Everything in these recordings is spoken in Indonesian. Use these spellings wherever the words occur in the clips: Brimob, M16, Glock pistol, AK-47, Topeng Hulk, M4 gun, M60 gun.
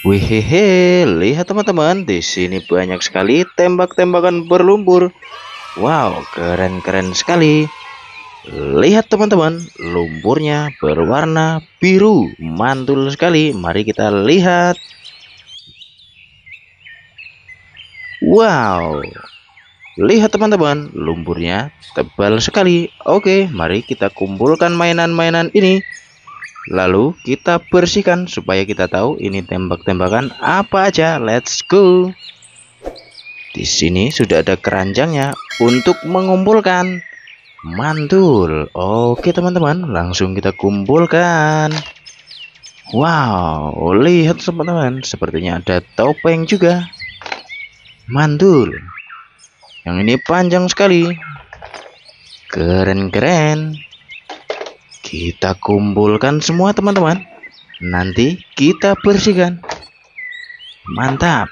Wehehe, lihat teman-teman, di sini banyak sekali tembak-tembakan berlumpur. Wow, keren-keren sekali. Lihat teman-teman, lumpurnya berwarna biru, mantul sekali. Mari kita lihat. Wow, lihat teman-teman, lumpurnya tebal sekali. Oke, mari kita kumpulkan mainan-mainan ini. Lalu kita bersihkan supaya kita tahu ini tembak-tembakan apa aja. Let's go. Di sini sudah ada keranjangnya untuk mengumpulkan. Mantul. Oke teman-teman, langsung kita kumpulkan. Wow, lihat teman-teman, sepertinya ada topeng juga. Mantul. Yang ini panjang sekali. Keren-keren. Kita kumpulkan semua teman-teman. Nanti kita bersihkan. Mantap.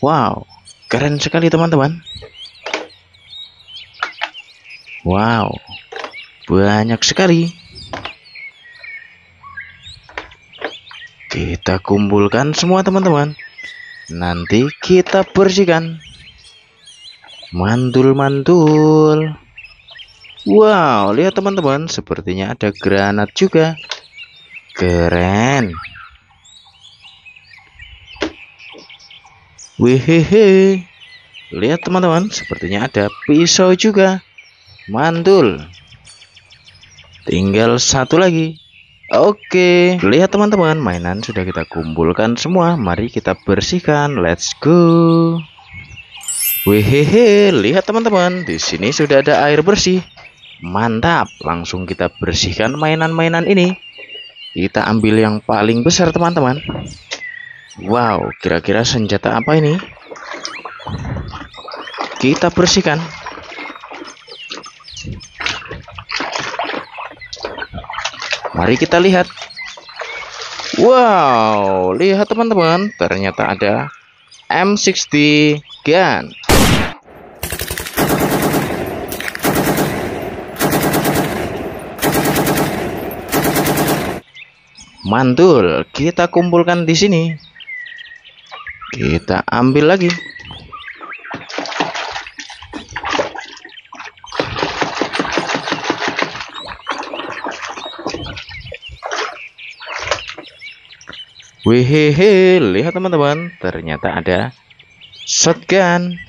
Wow, keren sekali teman-teman. Wow, banyak sekali. Kita kumpulkan semua teman-teman. Nanti kita bersihkan. Mantul-mantul. Wow, lihat teman-teman, sepertinya ada granat juga. Keren. Wehehe. Lihat teman-teman, sepertinya ada pisau juga. Mantul. Tinggal satu lagi. Oke, lihat teman-teman, mainan sudah kita kumpulkan semua. Mari kita bersihkan. Let's go. Wehehe, lihat teman-teman, di sini sudah ada air bersih. Mantap, langsung kita bersihkan mainan-mainan ini. Kita ambil yang paling besar teman-teman. Wow, kira-kira senjata apa ini? Kita bersihkan. Mari kita lihat. Wow, lihat teman-teman, ternyata ada M60 gun. Mantul, kita kumpulkan di sini. Kita ambil lagi. Wehehe, lihat teman-teman, ternyata ada shotgun.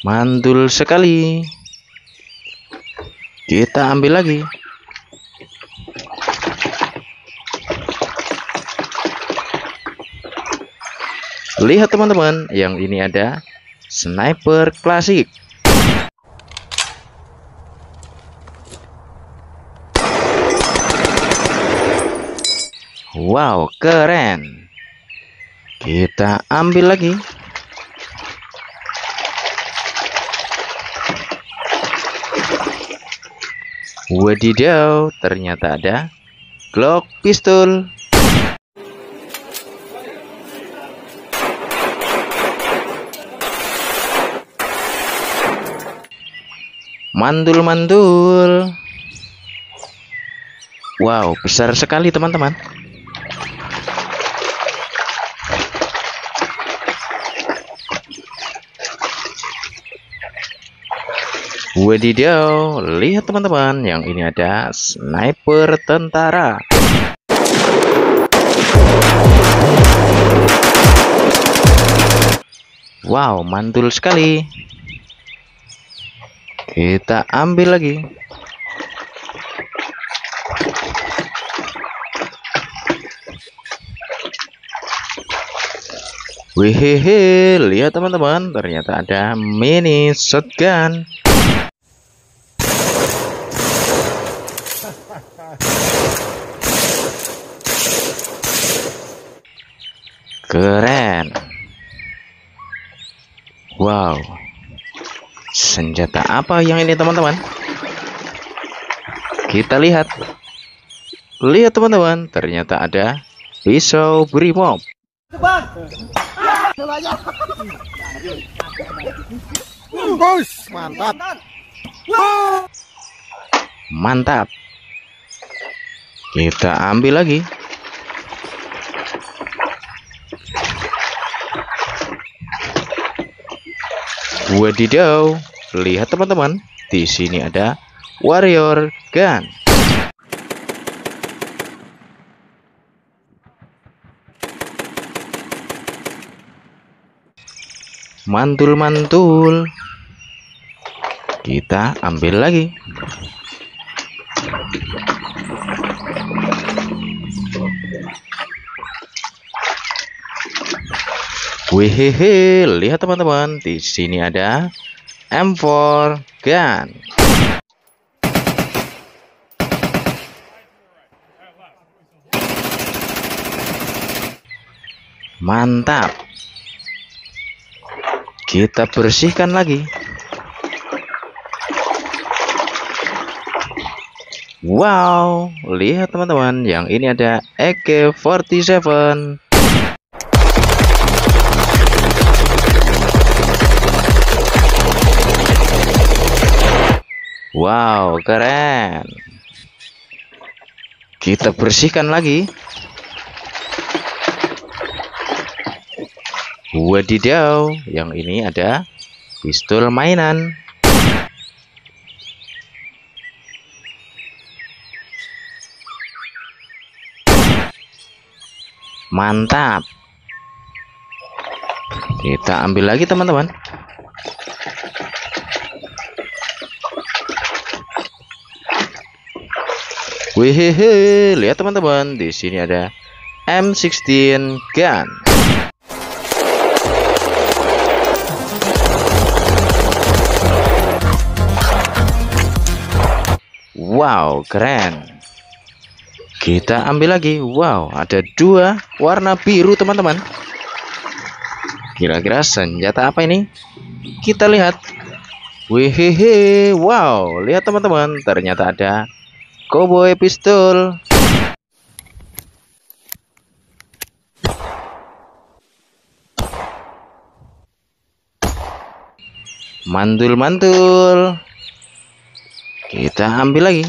Mantul sekali. Kita ambil lagi. Lihat teman-teman, yang ini ada sniper klasik. Wow, keren. Kita ambil lagi. Wadidaw, ternyata ada Glock pistol. Mantul-mantul. Wow, besar sekali teman-teman. Wadidaw, lihat teman-teman, yang ini ada sniper tentara. Wow, mantul sekali. Kita ambil lagi. Wehehe, lihat teman-teman, ternyata ada mini shotgun. Keren. Wow, senjata apa yang ini teman-teman? Kita lihat. Lihat teman-teman, ternyata ada pisau brimob. Bang. Mantap. Mantap. Kita ambil lagi. Wadidaw, lihat teman-teman, di sini ada warrior gun. Mantul-mantul. Kita ambil lagi. Wehehe, lihat teman-teman, di sini ada M4 gun. Mantap. Kita bersihkan lagi. Wow, lihat teman-teman, yang ini ada AK-47. Wow, keren. Kita bersihkan lagi. Wadidaw, yang ini ada pistol mainan. Mantap. Kita ambil lagi teman-teman. Wehehe, lihat teman-teman, di sini ada M16 gun. Wow, keren. Kita ambil lagi. Wow, ada dua warna biru teman-teman. Kira-kira senjata apa ini? Kita lihat. Wehehe, wow, lihat teman-teman, ternyata ada Koboi pistol. Mantul-mantul. Kita ambil lagi.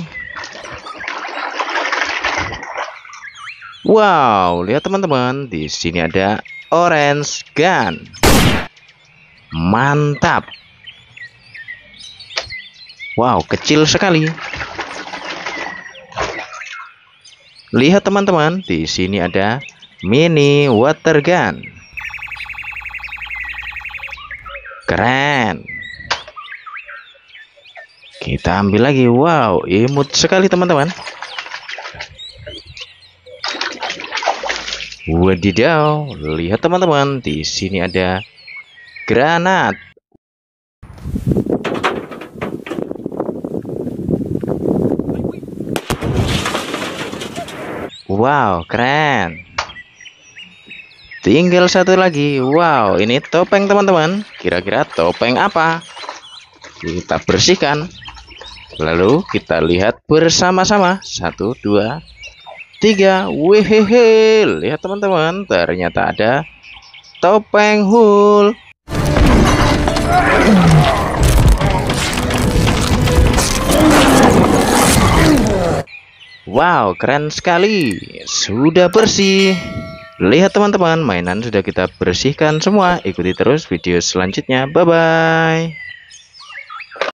Wow, lihat teman-teman, di sini ada orange gun. Mantap. Wow, kecil sekali. Lihat teman-teman, di sini ada mini water gun. Keren. Kita ambil lagi. Wow, imut sekali teman-teman. Wadidaw, lihat teman-teman, di sini ada granat. Wow, keren. Tinggal satu lagi. Wow, ini topeng teman-teman. Kira-kira topeng apa? Kita bersihkan. Lalu kita lihat bersama-sama. 1, 2, 3. Wehehe, lihat teman-teman, ternyata ada topeng Hulk. Wow, keren sekali. Sudah bersih. Lihat teman-teman, mainan sudah kita bersihkan semua. Ikuti terus video selanjutnya. Bye-bye.